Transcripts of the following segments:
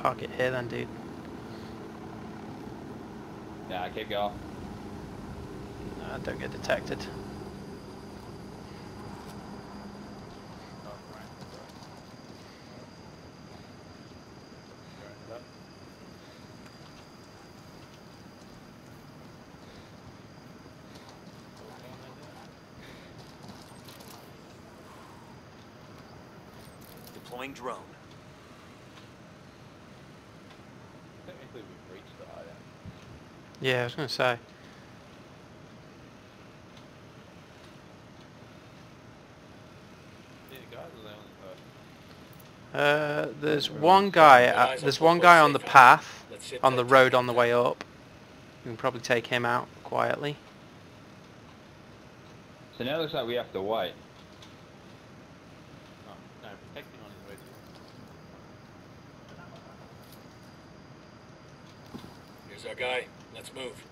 pocket hit on dude. Yeah, keep going. No, don't get detected. Deploying drone. Technically we've reached the hideout. Yeah, I was gonna say. There's one guy on the path, on the road on the way up. You can probably take him out quietly. So now it looks like we have to wait. Here's our guy. Let's move.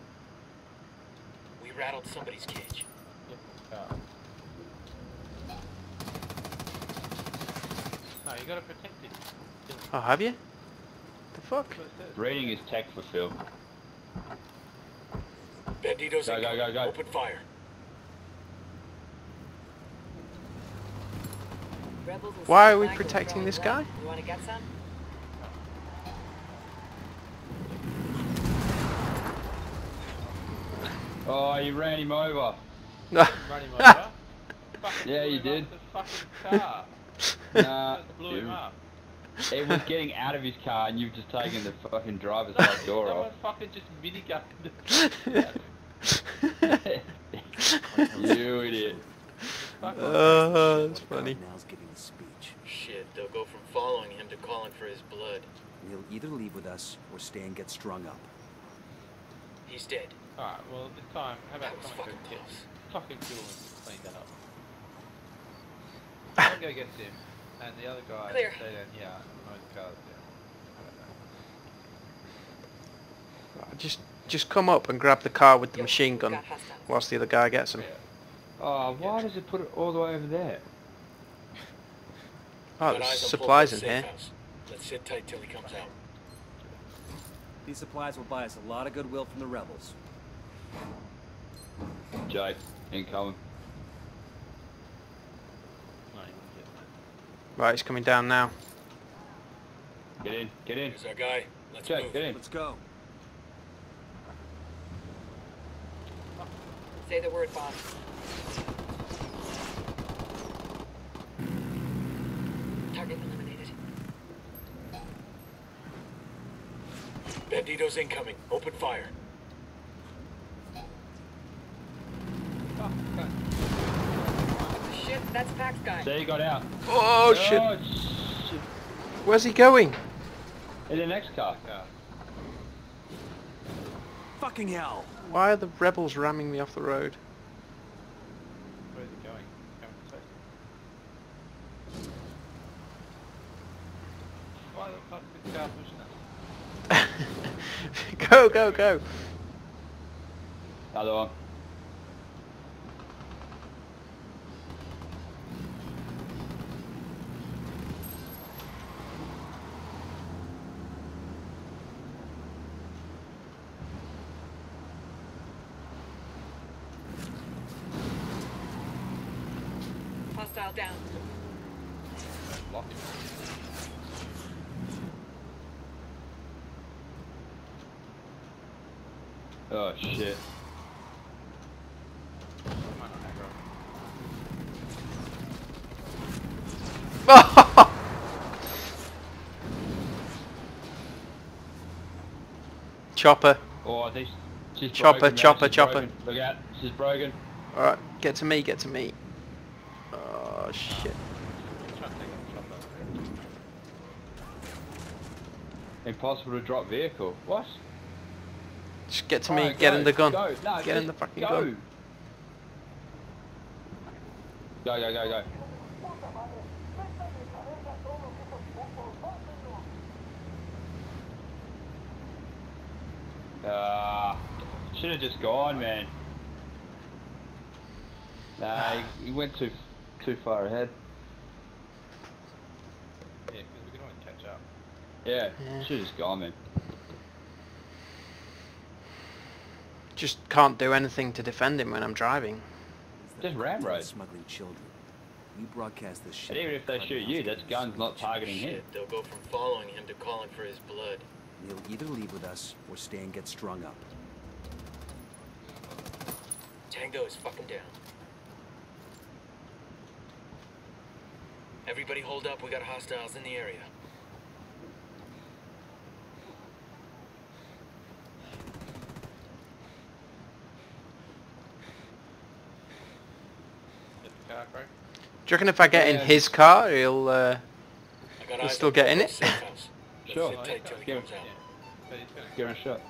We rattled somebody's cage. No, you gotta protect it. Oh, have you? The fuck? Raiding is tech for Phil. Banditos, go. Open fire. Why are we protecting this guy? You wanna get some? Oh, you ran him over. No. Ran him over? Yeah, you did. The fucking car. Nah, blew him up. It was getting out of his car, and you've just taken the fucking driver's side door off. Someone fucking just minigunned the You idiot. Oh, that's funny. Shit, they'll go from following him to calling for his blood. He'll either leave with us or stay and get strung up. He's dead. Alright, well, this time, how about that was fucking close. Fucking cool and clean that up. I'm gonna get him, and the other guy stay down here, and the car's down. I don't know. Just come up and grab the car with the machine gun, whilst the other guy gets him. Yeah. Oh, why does it put it all the way over there? Oh, there's supplies in here. Let's sit tight till he comes out. These supplies will buy us a lot of goodwill from the rebels. Jake, incoming. Right, he's coming down now. Get in. Here's our guy. Let's go. Get in. Let's go. Say the word, boss. Target eliminated. Banditos incoming. Open fire. Oh, God. That's Pax guy. So he got out. Oh, shit. Oh, shit. Where's he going? In the next car. Fucking hell. Why are the rebels ramming me off the road? Where is he going? Why the fuck is the car pushing us? Go. Another one. Down. Oh shit. Chopper. Oh, she's broken, chopper. Look out, she's broken. Alright, get to me. Oh shit. Impossible to drop vehicle. What? Just get to me, get in the gun. Get in the fucking gun. Go. Should have just gone, man. Nah, he went too far ahead. Yeah, because we can always catch up. Yeah, yeah. Should have just gone, man. Just can't do anything to defend him when I'm driving. Just ram road. Smuggling children. You broadcast this shit. And even if they shoot you, that's guns not targeting him. They'll go from following him to calling for his blood. You'll either leave with us or stay and get strung up. Tango is fucking down. Everybody hold up, we got hostiles in the area. Do you reckon if I get in his car, he'll still get in it? Sure. Give him a shot.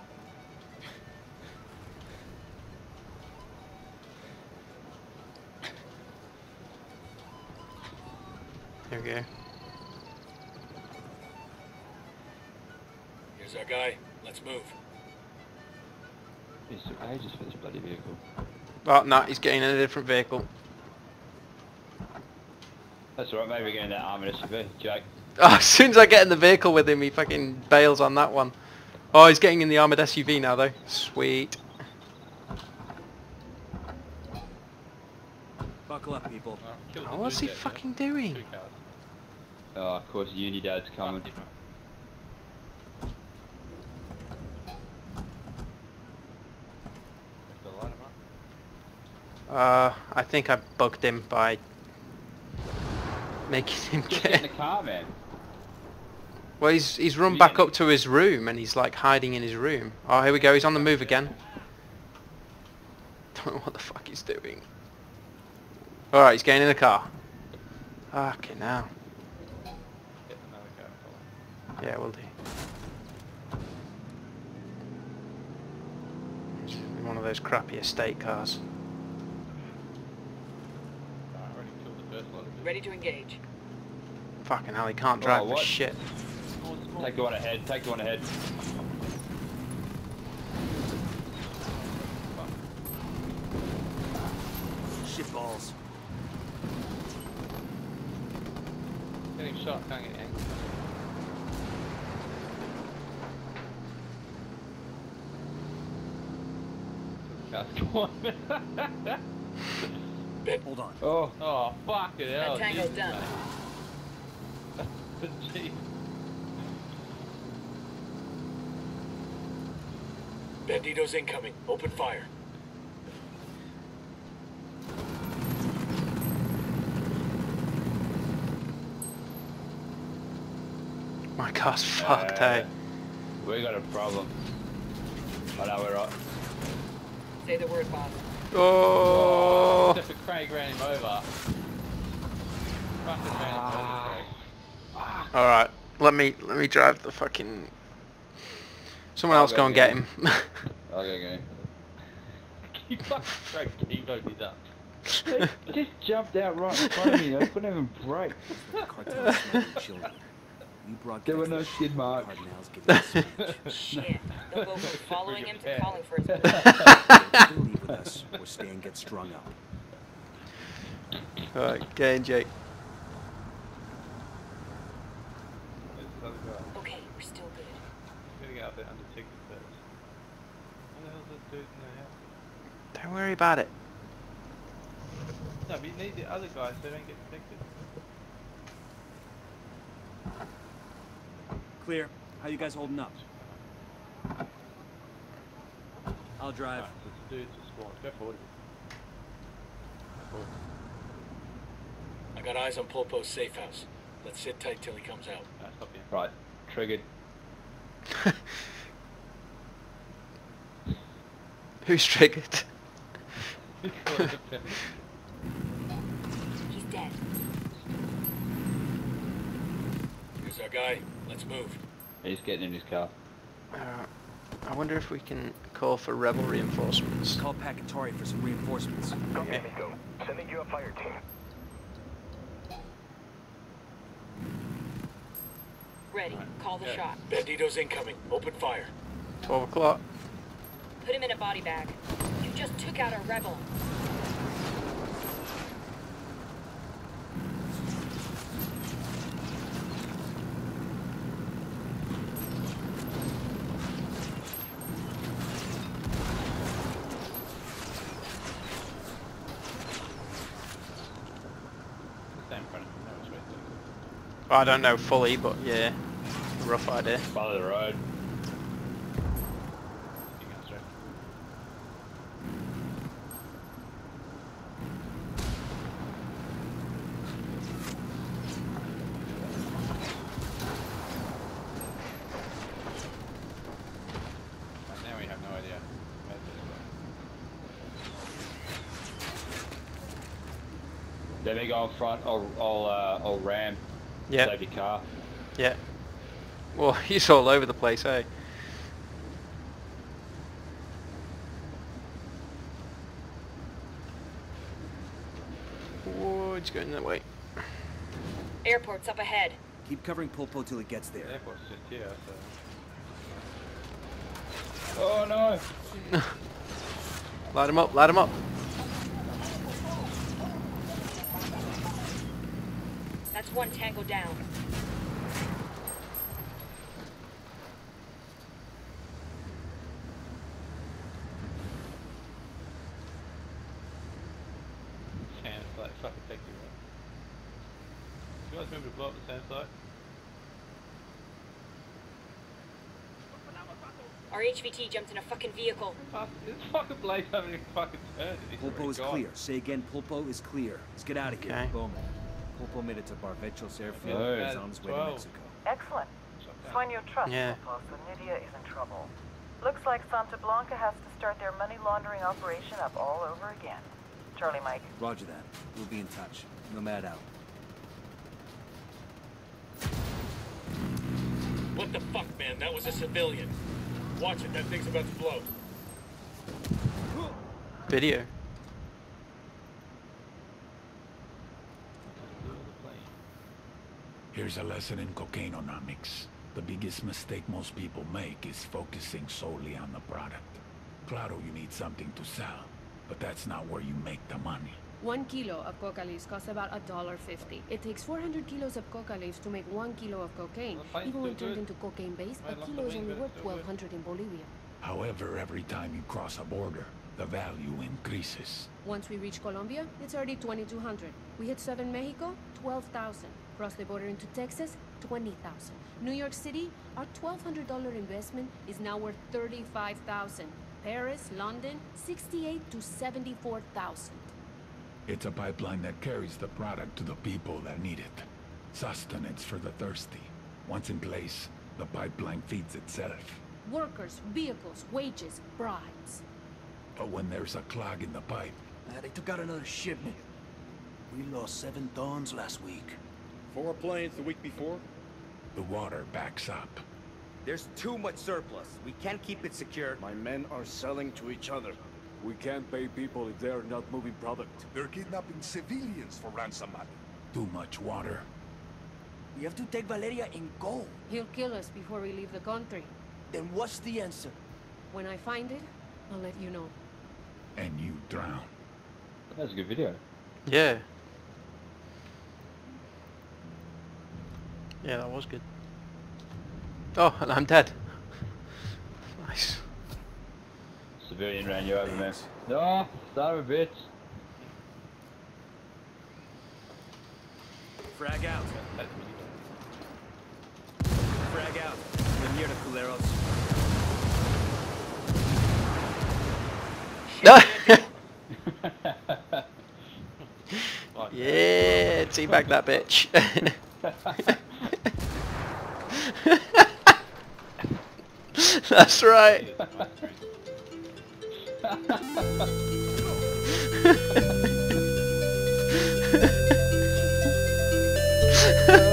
There we go. Here's our guy. Let's move. He's took ages for this bloody vehicle. Oh, no, he's getting in a different vehicle. That's alright, maybe we're getting that armored SUV, Jake. Oh, as soon as I get in the vehicle with him, he fucking bails on that one. Oh, he's getting in the armored SUV now, though. Sweet. Buckle up, people. Oh, what's he fucking doing? Oh, of course, Uni Dad's coming. I think I bugged him by making him get in the car, man. Well, he's run back up to his room and he's like hiding in his room. Oh, here we go. He's on the move again. Don't know what the fuck he's doing. All right, he's getting in the car. Okay, now. Yeah, we'll do. One of those crappy estate cars. Ready to engage. Fucking hell, he can't drive for shit. Take the one ahead, take the one ahead. Shit balls. Getting shot, can't get in. That's one. Hold on. Oh, oh, fucking hell. That tango's done. Jeez. Bandito's incoming. Open fire. My car's fucked, hey. We got a problem. Oh, no, we're right. Say the word, boss. Oh! Except for Craig ran him over. Fucking ran him over, Craig. Alright, let me drive the fucking... Someone else go and get him. I'll go get him. You fucking Craig, he loaded me up. He just jumped out right in front of me, I couldn't even brake. There were no skid marks. Shit. They'll go from following him to calling for his leave with us or stay and get strung up. Alright, get in, Jake. Okay, we're still good. Gonna get out there under ticket first. What the hell's that dude in the house? Don't worry about it. No, but you need the other guys so they don't get detected. Clear. How you guys holding up? I'll drive. Right, so dudes are spawned. Go forward. I got eyes on Pulpo's safe house. Let's sit tight till he comes out. Right. Triggered. Who's triggered? He's dead. Here's our guy. Let's move. He's getting in his car. I wonder if we can call for rebel reinforcements. Call Pakatori for some reinforcements. Okay, Nico. Sending you a fire team. Ready. Call the shot. Bandito's incoming. Open fire. 12 o'clock. Put him in a body bag. You just took out a rebel. That in front of me, that was right there. I don't know fully, but yeah, rough idea. Follow the road. Let me go in front, I'll ram. Yeah. Save your car. Yeah. Well, he's all over the place, eh? Whoa, it's going that way. Airport's up ahead. Keep covering Pulpo till it gets there. Airport's just here, so... Oh no! Light him up, light him up. That's one tango down. Sand flight, fucking take you right. Do you guys remember to blow up the sand flight? Our HVT jumped in a fucking vehicle. It's fucking blade having a fucking turn. Pulpo is clear. Say again, Pulpo is clear. Let's get out of here. Okay. Boom. Pulpo made it to Barbecho Airfield and is on his way to Mexico. Excellent. So in your trust, Pulpo, Nidia is in trouble. Looks like Santa Blanca has to start their money laundering operation up all over again. Charlie Mike. Roger that. We'll be in touch. Nomad out. What the fuck, man? That was a civilian. Watch it. That thing's about to blow. Video. Here's a lesson in cocainomics. The biggest mistake most people make is focusing solely on the product. Claro, you need something to sell, but that's not where you make the money. 1 kilo of coca leaves costs about $1.50. It takes 400 kilos of coca leaves to make 1 kilo of cocaine. Even when turned into cocaine base, a kilo is only worth 1,200 in Bolivia. However, every time you cross a border, the value increases. Once we reach Colombia, it's already 2,200. We hit southern Mexico, 12,000. Cross the border into Texas, 20,000. New York City, our $1,200 investment is now worth 35,000. Paris, London, 68 to 74,000. It's a pipeline that carries the product to the people that need it. Sustenance for the thirsty. Once in place, the pipeline feeds itself. Workers, vehicles, wages, bribes. But when there's a clog in the pipe... They took out another shipment. We lost 7 tons last week. 4 planes the week before? The water backs up. There's too much surplus. We can't keep it secure. My men are selling to each other. We can't pay people if they're not moving product. They're kidnapping civilians for ransom money. Too much water. We have to take Valeria and go. He'll kill us before we leave the country. Then what's the answer? When I find it, I'll let you know. And you drown. That was a good video. Yeah. Yeah, that was good. Oh, and I'm dead. Nice. Civilian ran you over, man. No, son of a bitch. Frag out. Frag out. We're near to Culeros. Yeah, teabag that bitch. That's right.